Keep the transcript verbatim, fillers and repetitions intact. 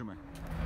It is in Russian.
Жимай.